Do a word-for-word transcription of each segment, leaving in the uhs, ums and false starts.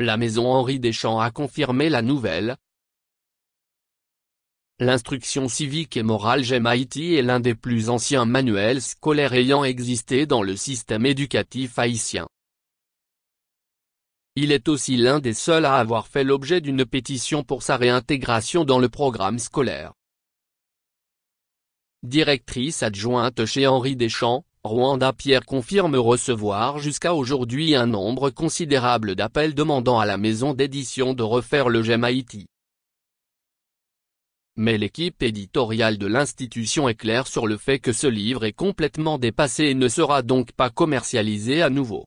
La maison Henri Deschamps a confirmé la nouvelle. L'instruction civique et morale J'aime Haïti est l'un des plus anciens manuels scolaires ayant existé dans le système éducatif haïtien. Il est aussi l'un des seuls à avoir fait l'objet d'une pétition pour sa réintégration dans le programme scolaire. Directrice adjointe chez Henri Deschamps, Rwan Dapierre confirme recevoir jusqu'à aujourd'hui un nombre considérable d'appels demandant à la maison d'édition de refaire le J'aime Haïti. Mais l'équipe éditoriale de l'institution est claire sur le fait que ce livre est complètement dépassé et ne sera donc pas commercialisé à nouveau.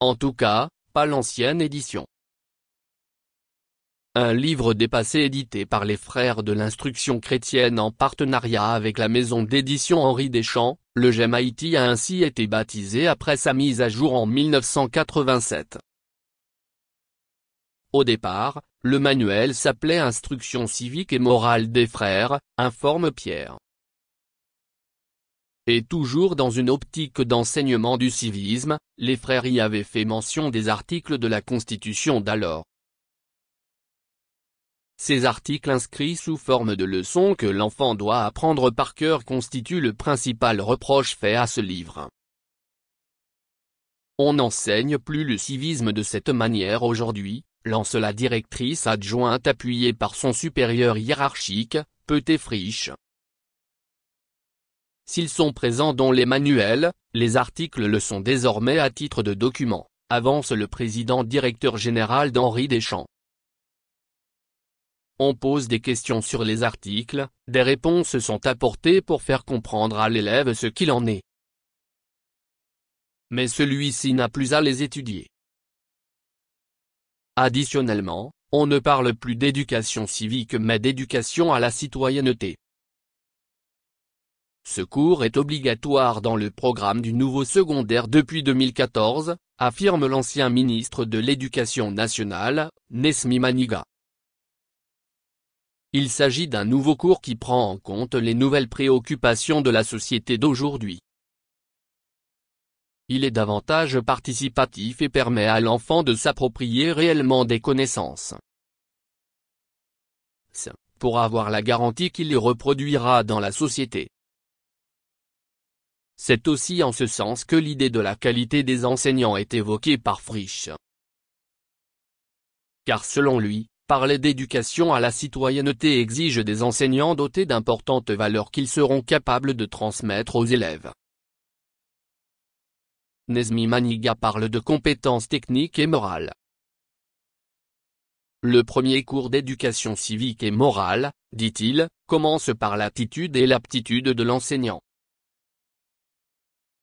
En tout cas, pas l'ancienne édition. Un livre dépassé édité par les Frères de l'Instruction Chrétienne en partenariat avec la maison d'édition Henri Deschamps, le J'aime Haïti a ainsi été baptisé après sa mise à jour en mille neuf cent quatre-vingt-sept. Au départ, le manuel s'appelait Instruction civique et morale des frères, informe Pierre. Et toujours dans une optique d'enseignement du civisme, les frères y avaient fait mention des articles de la Constitution d'alors. Ces articles inscrits sous forme de leçons que l'enfant doit apprendre par cœur constituent le principal reproche fait à ce livre. On n'enseigne plus le civisme de cette manière aujourd'hui, lance la directrice adjointe appuyée par son supérieur hiérarchique, Péthel Friche. S'ils sont présents dans les manuels, les articles le sont désormais à titre de document, avance le président directeur général d'Henri Deschamps. On pose des questions sur les articles, des réponses sont apportées pour faire comprendre à l'élève ce qu'il en est. Mais celui-ci n'a plus à les étudier. Additionnellement, on ne parle plus d'éducation civique mais d'éducation à la citoyenneté. Ce cours est obligatoire dans le programme du nouveau secondaire depuis deux mille quatorze, affirme l'ancien ministre de l'Éducation nationale, Nesmy Manigat. Il s'agit d'un nouveau cours qui prend en compte les nouvelles préoccupations de la société d'aujourd'hui. Il est davantage participatif et permet à l'enfant de s'approprier réellement des connaissances. C'est pour avoir la garantie qu'il les reproduira dans la société. C'est aussi en ce sens que l'idée de la qualité des enseignants est évoquée par Friche. Car selon lui, parler d'éducation à la citoyenneté exige des enseignants dotés d'importantes valeurs qu'ils seront capables de transmettre aux élèves. Nesmy Manigat parle de compétences techniques et morales. Le premier cours d'éducation civique et morale, dit-il, commence par l'attitude et l'aptitude de l'enseignant.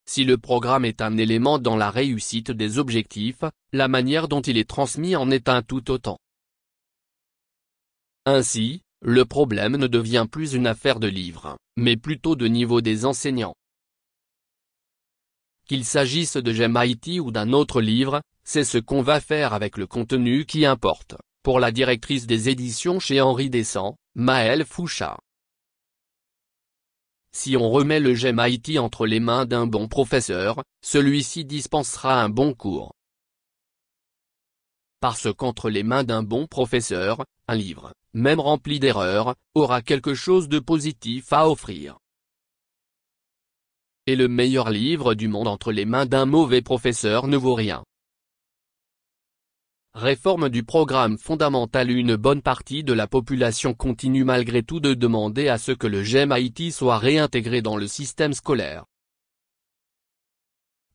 Si le programme est un élément dans la réussite des objectifs, la manière dont il est transmis en est un tout autant. Ainsi, le problème ne devient plus une affaire de livres, mais plutôt de niveau des enseignants. Qu'il s'agisse de J'aime Haïti ou d'un autre livre, c'est ce qu'on va faire avec le contenu qui importe, pour la directrice des éditions chez Henri Deschamps, Maëlle Foucha. Si on remet le J'aime Haïti entre les mains d'un bon professeur, celui-ci dispensera un bon cours. Parce qu'entre les mains d'un bon professeur, un livre, même rempli d'erreurs, aura quelque chose de positif à offrir. Et le meilleur livre du monde entre les mains d'un mauvais professeur ne vaut rien. Réforme du programme fondamental. Une bonne partie de la population continue malgré tout de demander à ce que le J'aime Haïti soit réintégré dans le système scolaire.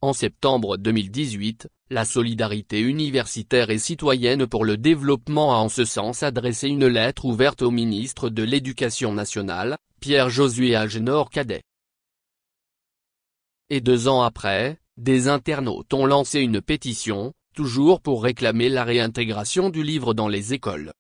En septembre deux mille dix-huit, la Solidarité Universitaire et Citoyenne pour le Développement a en ce sens adressé une lettre ouverte au ministre de l'Éducation nationale, Pierre-Josué Agenor-Cadet. Et deux ans après, des internautes ont lancé une pétition, toujours pour réclamer la réintégration du livre dans les écoles.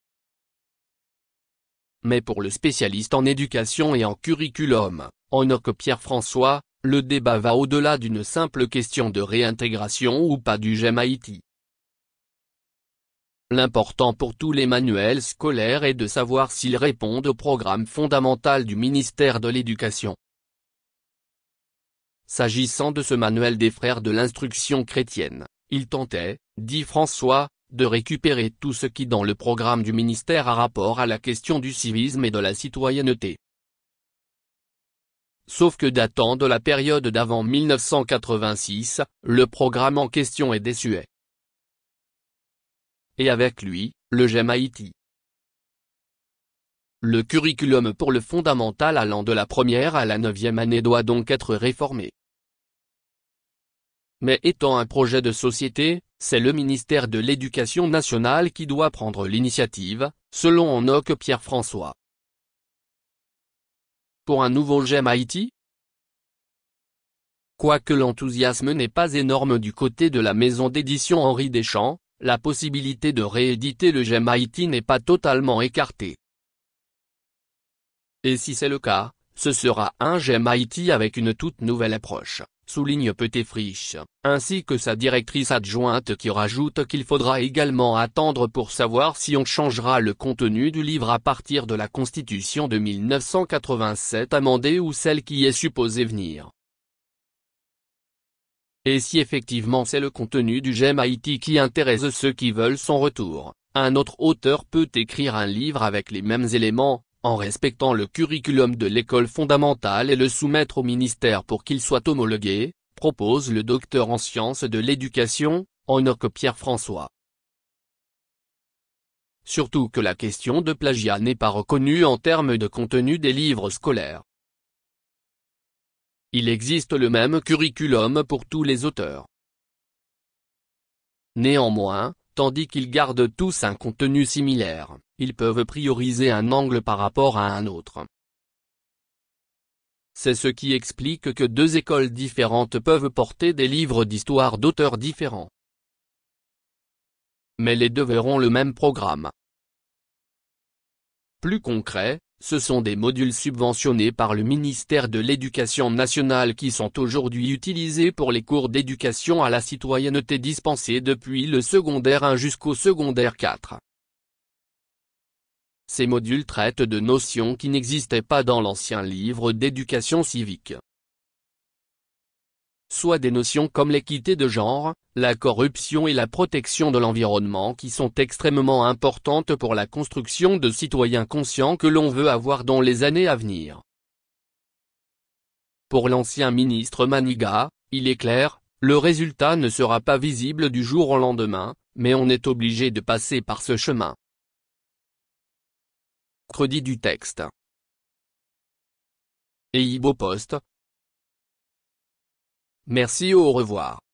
Mais pour le spécialiste en éducation et en curriculum, Honoré Pierre-François, le débat va au-delà d'une simple question de réintégration ou pas du J'aime Haïti. L'important pour tous les manuels scolaires est de savoir s'ils répondent au programme fondamental du ministère de l'Éducation. S'agissant de ce manuel des Frères de l'Instruction Chrétienne, il tentait, dit François, de récupérer tout ce qui dans le programme du ministère a rapport à la question du civisme et de la citoyenneté. Sauf que datant de la période d'avant mille neuf cent quatre-vingt-six, le programme en question est désuet. Et avec lui, le J'aime Haïti. Le curriculum pour le fondamental allant de la première à la neuvième année doit donc être réformé. Mais étant un projet de société, c'est le ministère de l'Éducation nationale qui doit prendre l'initiative, selon Honoré Pierre-François. Pour un nouveau J'aime Haïti? Quoique l'enthousiasme n'est pas énorme du côté de la maison d'édition Henri Deschamps, la possibilité de rééditer le J'aime Haïti n'est pas totalement écartée. Et si c'est le cas, ce sera un J'aime Haïti avec une toute nouvelle approche, souligne Péthel Friche, ainsi que sa directrice adjointe qui rajoute qu'il faudra également attendre pour savoir si on changera le contenu du livre à partir de la Constitution de mille neuf cent quatre-vingt-sept amendée ou celle qui est supposée venir. Et si effectivement c'est le contenu du J'aime Haïti qui intéresse ceux qui veulent son retour, un autre auteur peut écrire un livre avec les mêmes éléments, en respectant le curriculum de l'école fondamentale et le soumettre au ministère pour qu'il soit homologué, propose le docteur en sciences de l'éducation, Honoré Pierre-François. Surtout que la question de plagiat n'est pas reconnue en termes de contenu des livres scolaires. Il existe le même curriculum pour tous les auteurs. Néanmoins, tandis qu'ils gardent tous un contenu similaire, ils peuvent prioriser un angle par rapport à un autre. C'est ce qui explique que deux écoles différentes peuvent porter des livres d'histoire d'auteurs différents. Mais les deux verront le même programme. Plus concret, ce sont des modules subventionnés par le ministère de l'Éducation nationale qui sont aujourd'hui utilisés pour les cours d'éducation à la citoyenneté dispensés depuis le secondaire un jusqu'au secondaire quatre. Ces modules traitent de notions qui n'existaient pas dans l'ancien livre d'éducation civique. Soit des notions comme l'équité de genre, la corruption et la protection de l'environnement qui sont extrêmement importantes pour la construction de citoyens conscients que l'on veut avoir dans les années à venir. Pour l'ancien ministre Manigat, il est clair, le résultat ne sera pas visible du jour au lendemain, mais on est obligé de passer par ce chemin. Crédit du texte. Et Ibo Post. Merci, au revoir.